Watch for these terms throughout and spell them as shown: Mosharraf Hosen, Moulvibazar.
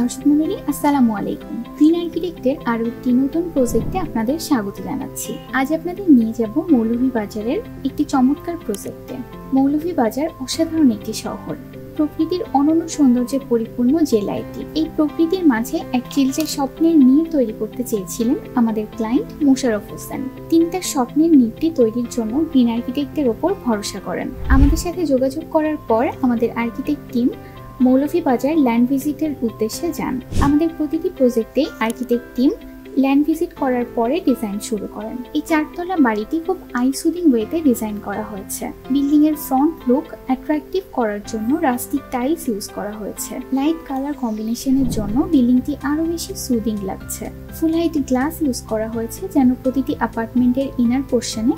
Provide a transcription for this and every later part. দর্শক মণ্ডলী, আসসালামু আলাইকুম। ফিন আর্কিটেক্টের আরও একটি নতুন প্রজেক্টে আপনাদের স্বাগত জানাচ্ছি। আজ আপনাদের নিয়ে যাব মৌলভীবাজারের একটি চমৎকার প্রজেক্টে। মৌলভীবাজার অসাধারণ একটি শহর, প্রকৃতির অনন্য সৌন্দর্যে পরিপূর্ণ জেলা এটি। এই প্রকৃতির মাঝে এক চিলতে স্বপ্নের নীড় তৈরি করতে চেয়েছিলেন আমাদের ক্লায়েন্ট মোশাররফ হোসেন। তিনি তার স্বপ্নের নীড়টি তৈরির জন্য ফিন আর্কিটেক্টের ওপর ভরসা করেন। আমাদের সাথে যোগাযোগ করার পর আমাদের আর্কিটেক্ট টিম মৌলভীবাজার ল্যান্ড ভিজিটের উদ্দেশ্যে যান। আমাদের প্রতিটি প্রজেক্টে আর্কিটেক্ট টিম ল্যান্ড ভিজিট করার পরে ডিজাইন শুরু করেন। এই চারতলা বাড়িটি খুব আইসুদিং ওয়েতে ডিজাইন করা হয়েছে। বিল্ডিং এর ফ্রন্ট লুক অ্যাট্রাকটিভ করার জন্য রাস্টিক টাইলস ইউজ করা হয়েছে। লাইট কালার কম্বিনেশনের জন্য বিল্ডিংটি আরো বেশি সুদিং লাগছে। ফুল হাইট গ্লাস ইউজ করা হয়েছে যেন প্রতিটি অ্যাপার্টমেন্টের ইনার পোর্শনে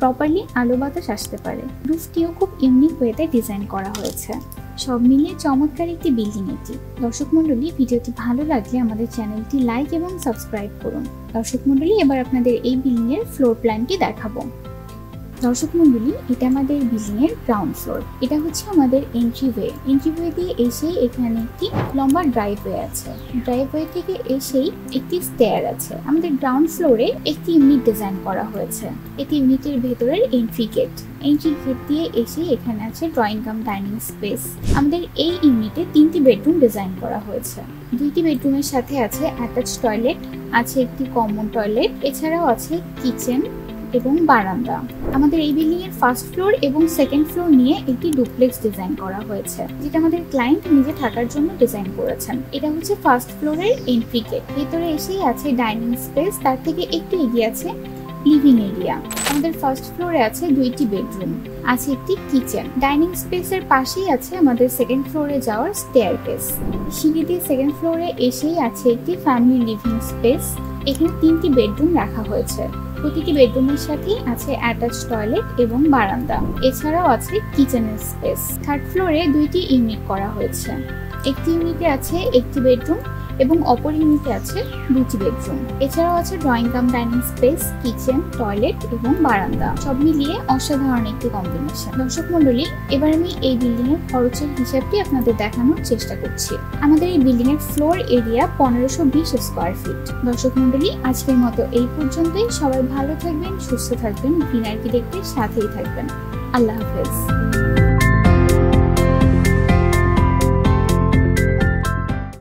প্রপারলি আলো বাতাস আসতে পারে। রুফটিও খুব ইউনিক ওয়েতে ডিজাইন করা হয়েছে। সব মিলিয়ে চমৎকার একটি বিল্ডিং এটি। দর্শক মন্ডলী, ভিডিওটি ভালো লাগলে আমাদের চ্যানেলটি লাইক এবং সাবস্ক্রাইব করুন। দর্শক মন্ডলী, এবার আপনাদের এই বিল্ডিং এর ফ্লোর প্ল্যানটি দেখাবো। দর্শক মন্ডলী, এটা আমাদের বিল্ডিং এর গ্রাউন্ড ফ্লোর। এটা হচ্ছে আমাদের এন্ট্রিওয়ে। এন্ট্রিওয়ে দিয়ে এসেই এখানে একটি লম্বা ড্রাইভওয়ে আছে। ড্রাইভওয়ে থেকে এসেই একটি স্টেয়ার আছে। আমাদের গ্রাউন্ড ফ্লোরে একটি ইউনিট ডিজাইন করা হয়েছে। এটি ইউনিটের ভেতরের এন্ট্রি গেট। এন্ট্রি গেট দিয়ে এসে এখানে আছে ড্রয়িং কাম ডাইনিং স্পেস। আমাদের এই ইউনিটে তিনটি বেডরুম ডিজাইন করা হয়েছে। দুইটি বেডরুমের সাথে আছে অ্যাটাচ টয়লেট, আছে একটি কমন টয়লেট, এছাড়াও আছে কিচেন এবং বারান্দা। আমাদের এই বিল্ডিং এর ফার্স্ট ফ্লোর এবং সেকেন্ড ফ্লোর নিয়ে একটি ডুপ্লেক্স ডিজাইন করা হয়েছে, যেটা আমাদের ক্লায়েন্ট নিজে থাকার জন্য ডিজাইন করেছেন। এটা হচ্ছে ফার্স্ট ফ্লোরের এন্ট্রি গেট। ভেতরে এসেই আছে ডাইনিং স্পেস, তার থেকে একটু এগিয়ে আছে লিভিং এরিয়া। আমাদের ফার্স্ট ফ্লোরে আছে দুইটি বেডরুম, আছে একটি কিচেন। ডাইনিং স্পেসের পাশেই আছে আমাদের সেকেন্ড ফ্লোরে যাওয়ার স্টেয়ারকেস। সিঁড়ি দিয়ে সেকেন্ড ফ্লোরে এসেই আছে একটি ফ্যামিলি লিভিং স্পেস। এখানে তিনটি বেডরুম রাখা হয়েছে। প্রতিটি বেডরুমের সাথে আছে অ্যাটাচ টয়লেট এবং বারান্দা, এছাড়াও আছে কিচেনের স্পেস। থার্ড ফ্লোরে দুইটি ইউনিট করা হয়েছে। একটি ইউনিটে আছে একটি বেডরুম এবং অপর ইউনিটে আছে দুটি বেডরুম। এছাড়াও আছে drawing cum dining space, kitchen, toilet এবং বারান্দা। সব মিলিয়ে অসাধারণ একটি কম্বিনেশন। দর্শক মন্ডলী, এবার আমি এই বিল্ডিং এর খরচের হিসাবটি আপনাদের দেখানোর চেষ্টা করছি। আমাদের এই বিল্ডিং এর ফ্লোর এরিয়া 1520 স্কোয়ার ফিট। দর্শক মন্ডলী, আজকের মতো এই পর্যন্তই। সবাই ভালো থাকবেন, সুস্থ থাকবেন, ফিন আর্কিটেক্টের সাথেই থাকবেন। আল্লাহ হাফেজ।